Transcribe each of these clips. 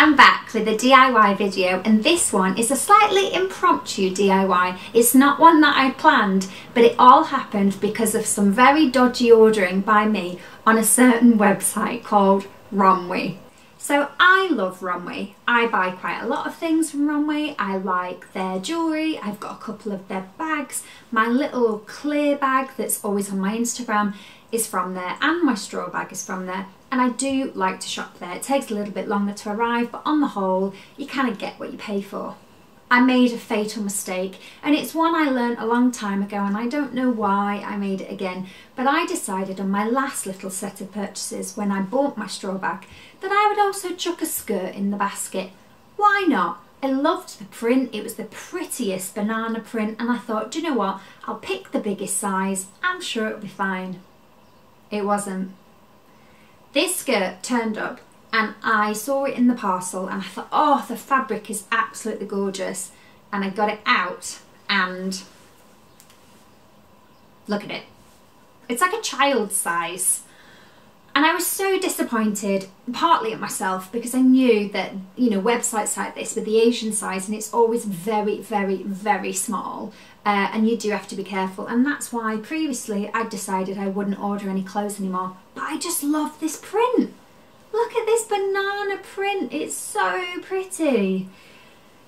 I'm back with a DIY video, and this one is a slightly impromptu DIY. It's not one that I planned, but it all happened because of some very dodgy ordering by me on a certain website called Romwe. So I love Romwe. I buy quite a lot of things from Romwe. I like their jewellery. I've got a couple of their bags. My little clear bag that's always on my Instagram is from there, and my straw bag is from there. And I do like to shop there. It takes a little bit longer to arrive, but on the whole, you kind of get what you pay for. I made a fatal mistake, and it's one I learned a long time ago, and I don't know why I made it again, but I decided on my last little set of purchases when I bought my straw bag that I would also chuck a skirt in the basket. Why not? I loved the print, it was the prettiest banana print, and I thought, do you know what, I'll pick the biggest size, I'm sure it'll be fine. It wasn't. This skirt turned up, and I saw it in the parcel, and I thought, oh, the fabric is absolutely gorgeous, and I got it out, and look at it. It's like a child's size, and I was so disappointed, partly at myself, because I knew that, you know, websites like this with the Asian size, and it's always very, very, very small, and you do have to be careful, and that's why previously I decided I wouldn't order any clothes anymore, but I just love this print. Look at this banana print, it's so pretty.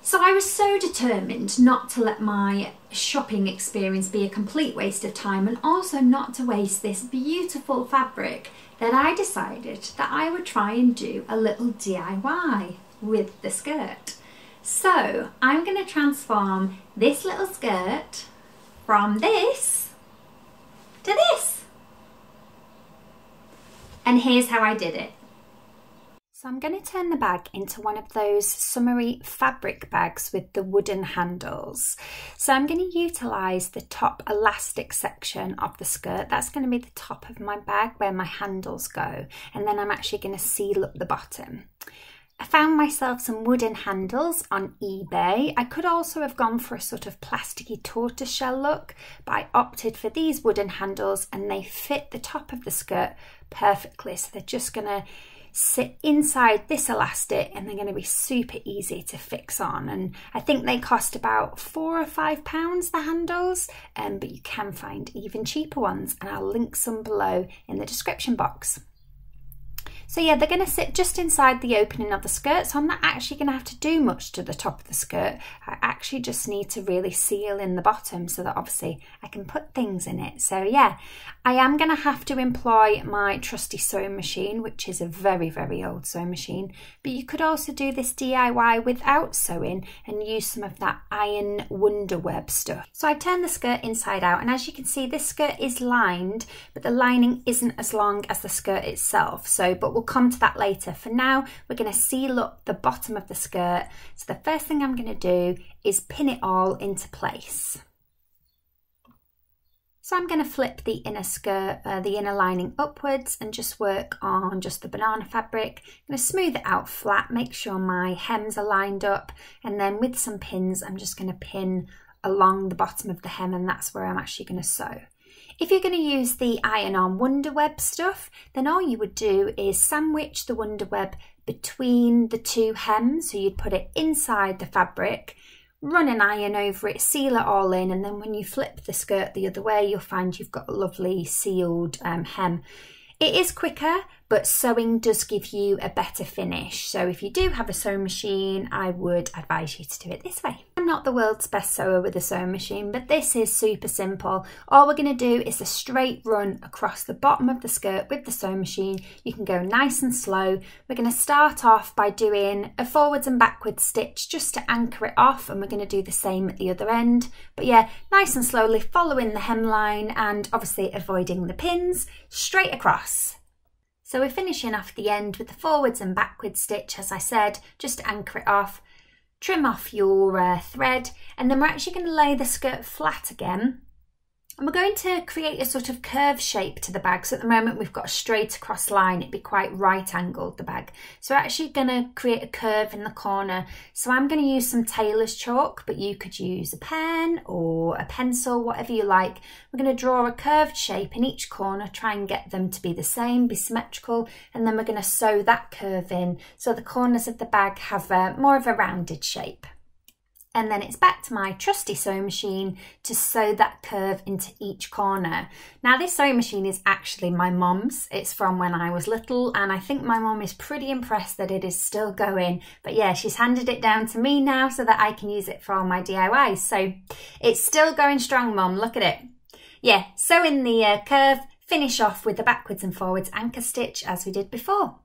So I was so determined not to let my shopping experience be a complete waste of time, and also not to waste this beautiful fabric, that I decided that I would try and do a little DIY with the skirt. So I'm going to transform this little skirt from this to this. And here's how I did it. So I'm going to turn the bag into one of those summery fabric bags with the wooden handles. So I'm going to utilise the top elastic section of the skirt. That's going to be the top of my bag where my handles go, and then I'm actually going to seal up the bottom. I found myself some wooden handles on eBay. I could also have gone for a sort of plasticky tortoiseshell look, but I opted for these wooden handles, and they fit the top of the skirt perfectly, so they're just going to sit inside this elastic, and they're going to be super easy to fix on. And I think they cost about £4 or £5, the handles, but you can find even cheaper ones, and I'll link some below in the description box. So yeah, they're going to sit just inside the opening of the skirt, so I'm not actually going to have to do much to the top of the skirt. I actually just need to really seal in the bottom so that obviously I can put things in it. So yeah, I am going to have to employ my trusty sewing machine, which is a very, very old sewing machine, but you could also do this DIY without sewing and use some of that iron wonderweb stuff. So I turned the skirt inside out, and as you can see, this skirt is lined, but the lining isn't as long as the skirt itself, so but we'll come to that later. For now, we're going to seal up the bottom of the skirt. So the first thing I'm going to do is pin it all into place. So I'm going to flip the inner skirt, the inner lining upwards, and just work on just the banana fabric. I'm going to smooth it out flat, make sure my hems are lined up, and then with some pins, I'm just going to pin along the bottom of the hem, and that's where I'm actually going to sew. If you're going to use the iron-on wonderweb stuff, then all you would do is sandwich the wonderweb between the two hems, so you'd put it inside the fabric, run an iron over it, seal it all in, and then when you flip the skirt the other way, you'll find you've got a lovely sealed hem. It is quicker, but sewing does give you a better finish. So if you do have a sewing machine, I would advise you to do it this way. I'm not the world's best sewer with a sewing machine, but this is super simple. All we're going to do is a straight run across the bottom of the skirt with the sewing machine. You can go nice and slow. We're going to start off by doing a forwards and backwards stitch just to anchor it off, and we're going to do the same at the other end. But yeah, nice and slowly following the hemline and obviously avoiding the pins, straight across. So we're finishing off the end with the forwards and backwards stitch, as I said, just to anchor it off. Trim off your thread, and then we're actually going to lay the skirt flat again And we're going to create a sort of curve shape to the bag. So at the moment we've got a straight across line, it'd be quite right angled, the bag. So we're actually going to create a curve in the corner. So I'm going to use some tailor's chalk, but you could use a pen or a pencil, whatever you like. We're going to draw a curved shape in each corner, try and get them to be the same, be symmetrical, and then we're going to sew that curve in so the corners of the bag have more of a rounded shape. And then it's back to my trusty sewing machine to sew that curve into each corner. Now this sewing machine is actually my mum's. It's from when I was little, and I think my mum is pretty impressed that it is still going. But yeah, she's handed it down to me now so that I can use it for all my DIYs. So it's still going strong, Mum, look at it. Yeah, sew in the curve, finish off with the backwards and forwards anchor stitch as we did before.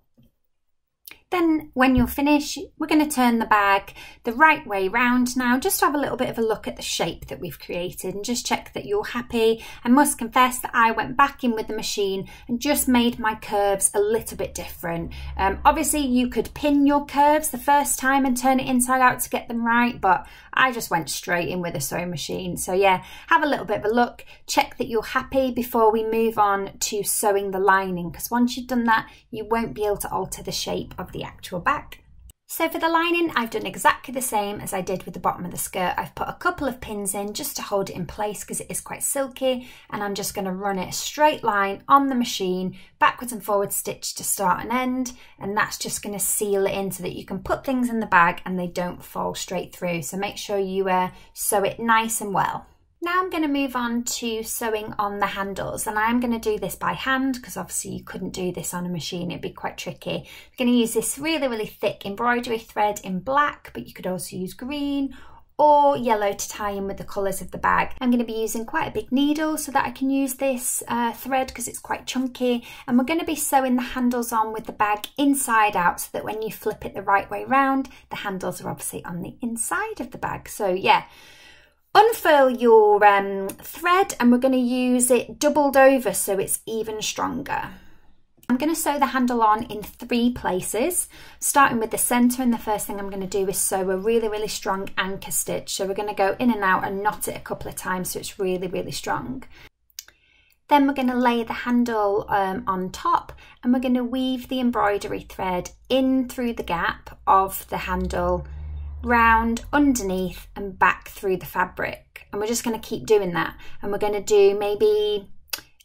Then when you're finished, we're going to turn the bag the right way round now, just to have a little bit of a look at the shape that we've created and just check that you're happy. I must confess that I went back in with the machine and just made my curves a little bit different. Obviously you could pin your curves the first time and turn it inside out to get them right, but I just went straight in with a sewing machine. So yeah, have a little bit of a look, check that you're happy before we move on to sewing the lining, because once you've done that, you won't be able to alter the shape of the actual bag. So for the lining, I've done exactly the same as I did with the bottom of the skirt. I've put a couple of pins in just to hold it in place because it is quite silky, and I'm just going to run it a straight line on the machine, backwards and forward stitch to start and end, and that's just going to seal it in so that you can put things in the bag and they don't fall straight through. So make sure you sew it nice and well. Now I'm going to move on to sewing on the handles, and I'm going to do this by hand because obviously you couldn't do this on a machine, it'd be quite tricky. I'm going to use this really, really thick embroidery thread in black, but you could also use green or yellow to tie in with the colours of the bag. I'm going to be using quite a big needle so that I can use this thread because it's quite chunky, and we're going to be sewing the handles on with the bag inside out so that when you flip it the right way round, the handles are obviously on the inside of the bag. So yeah, unfurl your thread, and we're going to use it doubled over so it's even stronger. I'm going to sew the handle on in three places, starting with the centre, and the first thing I'm going to do is sew a really, really strong anchor stitch. So we're going to go in and out and knot it a couple of times so it's really, really strong. Then we're going to lay the handle on top, and we're going to weave the embroidery thread in through the gap of the handle, round underneath and back through the fabric, and we're just going to keep doing that, and we're going to do maybe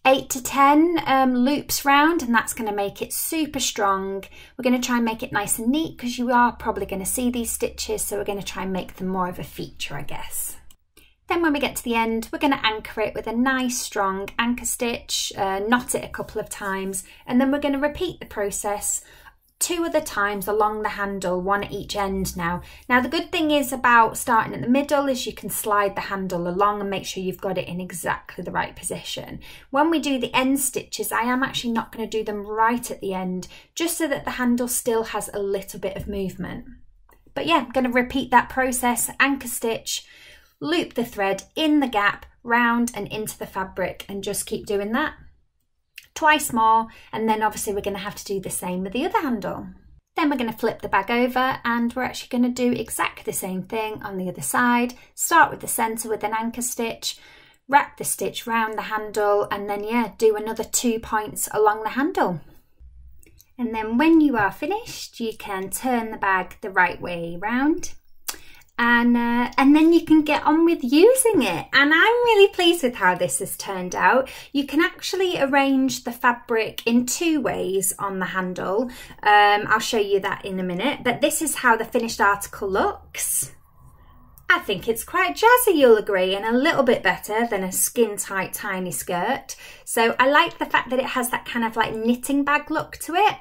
8 to 10 loops round, and that's going to make it super strong. We're going to try and make it nice and neat because you are probably going to see these stitches, so we're going to try and make them more of a feature, I guess. Then when we get to the end, we're going to anchor it with a nice strong anchor stitch, knot it a couple of times, and then we're going to repeat the process two other times along the handle, one at each end now. Now the good thing is about starting at the middle is you can slide the handle along and make sure you've got it in exactly the right position. When we do the end stitches, I am actually not going to do them right at the end, just so that the handle still has a little bit of movement. But yeah, I'm going to repeat that process, anchor stitch, loop the thread in the gap, round and into the fabric, and just keep doing that. Twice more, and then obviously we're going to have to do the same with the other handle. Then we're going to flip the bag over, and we're actually going to do exactly the same thing on the other side. Start with the centre with an anchor stitch, wrap the stitch round the handle, and then yeah, do another 2 points along the handle. And then when you are finished, you can turn the bag the right way round, and then you can get on with using it. And I'm really pleased with how this has turned out. You can actually arrange the fabric in two ways on the handle. I'll show you that in a minute, but this is how the finished article looks. I think it's quite jazzy, you'll agree, and a little bit better than a skin tight tiny skirt. So I like the fact that it has that kind of like knitting bag look to it.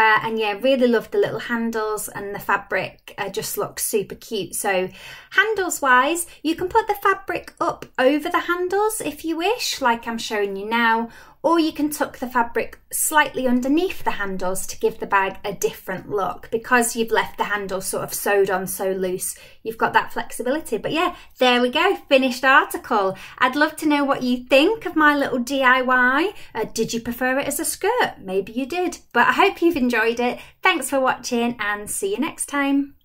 And yeah, really love the little handles, and the fabric just looks super cute. So handles wise, you can put the fabric up over the handles if you wish, like I'm showing you now, or you can tuck the fabric slightly underneath the handles to give the bag a different look, because you've left the handle sort of sewed on so loose. You've got that flexibility. But yeah, there we go, finished article. I'd love to know what you think of my little DIY. Did you prefer it as a skirt? Maybe you did, but I hope you've enjoyed it. Thanks for watching, and see you next time.